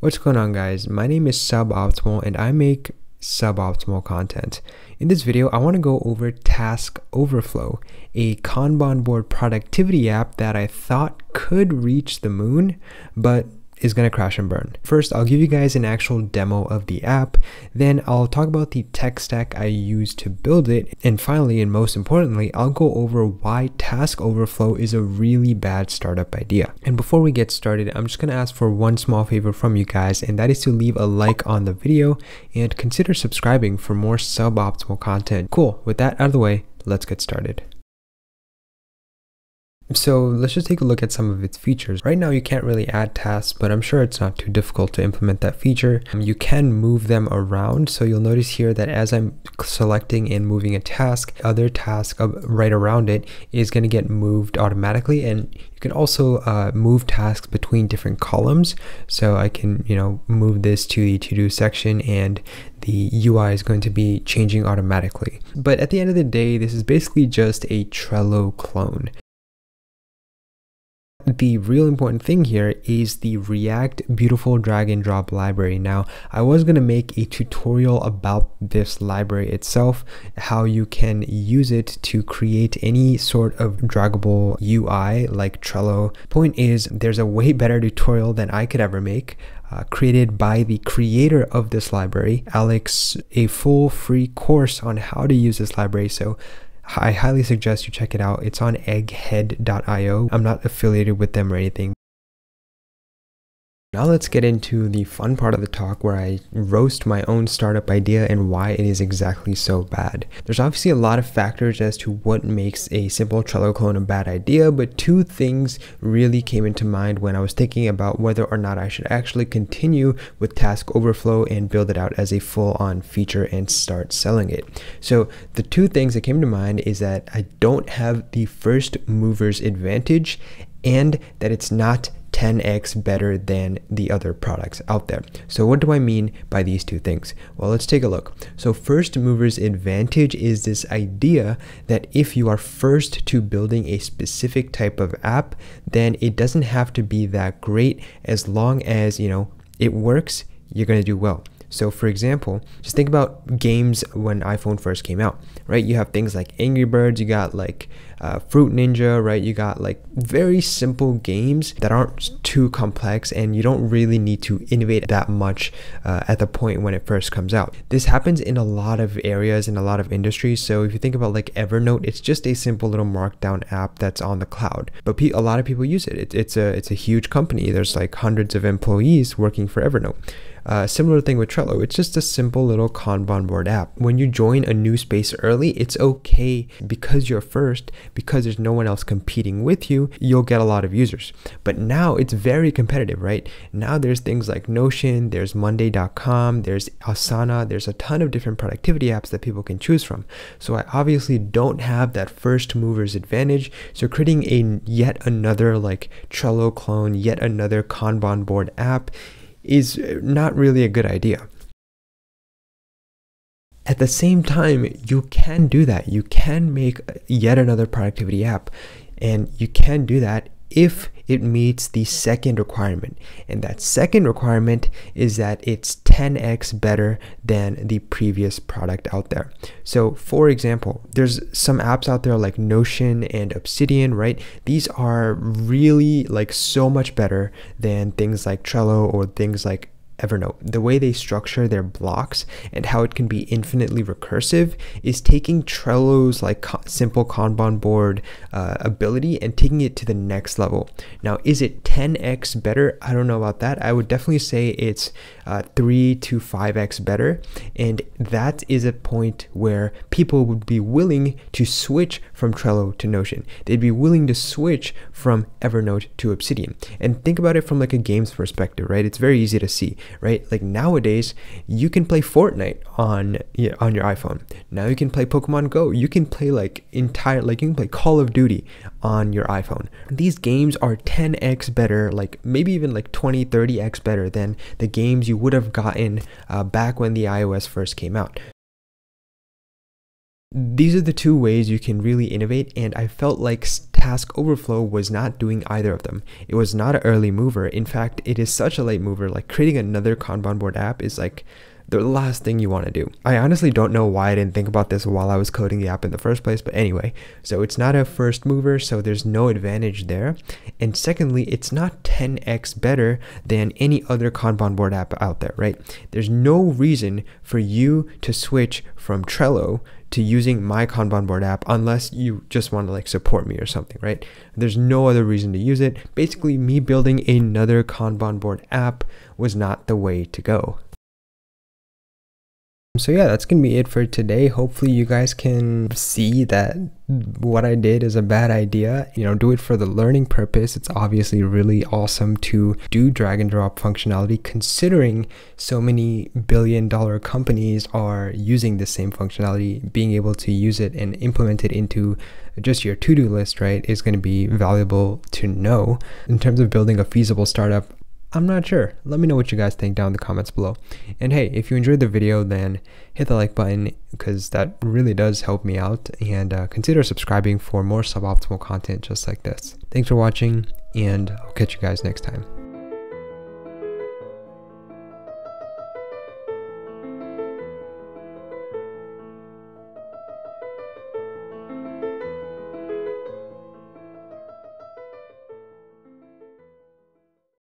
What's going on, guys? My name is Suboptimal and I make suboptimal content. In this video, I want to go over Task Overflow, a Kanban board productivity app that I thought could reach the moon, but is going to crash and burn. First, I'll give you guys an actual demo of the app, then I'll talk about the tech stack I used to build it, and finally, and most importantly, I'll go over why Task Overflow is a really bad startup idea. And before we get started, I'm just going to ask for one small favor from you guys, and that is to leave a like on the video and consider subscribing for more suboptimal content. Cool, with that out of the way, let's get started. So let's just take a look at some of its features. Right now you can't really add tasks, but I'm sure it's not too difficult to implement that feature. You can move them around. So you'll notice here that as I'm selecting and moving a task, other task right around it is going to get moved automatically. And you can also move tasks between different columns. So I can, move this to the to-do section and the UI is going to be changing automatically. But at the end of the day, this is basically just a Trello clone. The real important thing here is the React Beautiful drag and drop library. Now, I was going to make a tutorial about this library itself, how you can use it to create any sort of draggable UI like Trello. Point is, there's a way better tutorial than I could ever make. Created by the creator of this library, Alex, a full free course on how to use this library. So I highly suggest you check it out. It's on Egghead.io. I'm not affiliated with them or anything. Now let's get into the fun part of the talk where I roast my own startup idea and why it is exactly so bad. There's obviously a lot of factors as to what makes a simple Trello clone a bad idea, but two things really came into mind when I was thinking about whether or not I should actually continue with Task Overflow and build it out as a full-on feature and start selling it. So the two things that came to mind is that I don't have the first mover's advantage and that it's not 10x better than the other products out there. So what do I mean by these two things? Well, let's take a look. So first mover's advantage is this idea that if you are first to building a specific type of app, then it doesn't have to be that great. As long as, it works, you're going to do well. So for example, just think about games when iPhone first came out, right? You have things like Angry Birds, you got like Fruit Ninja, right? You got like very simple games that aren't too complex and you don't really need to innovate that much at the point when it first comes out. This happens in a lot of areas, in a lot of industries. So if you think about like Evernote, it's just a simple little markdown app that's on the cloud, but a lot of people use it. It's a huge company. There's like hundreds of employees working for Evernote. Similar thing with Trello, it's just a simple little Kanban board app. When you join a new space early, it's okay because you're first, because there's no one else competing with you, you'll get a lot of users. But now it's very competitive, right? Now there's things like Notion, there's Monday.com, there's Asana, there's a ton of different productivity apps that people can choose from. So I obviously don't have that first mover's advantage. So creating a yet another like Trello clone, yet another Kanban board app is not really a good idea. At the same time, you can do that. You can make yet another productivity app, and you can do that if it meets the second requirement. And that second requirement is that it's 10x better than the previous product out there. So for example, there's some apps out there like Notion and Obsidian, right? These are really like so much better than things like Trello or things like Evernote. The way they structure their blocks and how it can be infinitely recursive is taking Trello's like simple Kanban board ability and taking it to the next level. Now, is it 10x better? I don't know about that. I would definitely say it's 3 to 5x better. And that is a point where people would be willing to switch from Trello to Notion. They'd be willing to switch from Evernote to Obsidian. And think about it from like a games perspective, right? It's very easy to see. Right? Like nowadays, you can play Fortnite on your iPhone. Now you can play Pokemon Go. You can play you can play Call of Duty on your iPhone. These games are 10x better, like maybe even like 20, 30x better than the games you would have gotten back when the iOS first came out. These are the two ways you can really innovate, and I felt like Task Overflow was not doing either of them. It was not an early mover. In fact, it is such a late mover. Like, creating another Kanban board app is like the last thing you want to do. I honestly don't know why I didn't think about this while I was coding the app in the first place, but anyway, so it's not a first mover, so there's no advantage there. And secondly, it's not 10x better than any other Kanban board app out there, right? There's no reason for you to switch from Trello to using my Kanban board app unless you just want to like support me or something, right? There's no other reason to use it. Basically, me building another Kanban board app was not the way to go. So yeah, that's gonna be it for today. Hopefully you guys can see that what I did is a bad idea. You know, do it for the learning purpose. It's obviously really awesome to do drag and drop functionality, considering so many billion-dollar companies are using the same functionality. Being able to use it and implement it into just your to-do list, right, is going to be valuable to know. In terms of building a feasible startup, I'm not sure. Let me know what you guys think down in the comments below. And hey, if you enjoyed the video, then hit the like button, because that really does help me out. And consider subscribing for more suboptimal content just like this. Thanks for watching, and I'll catch you guys next time.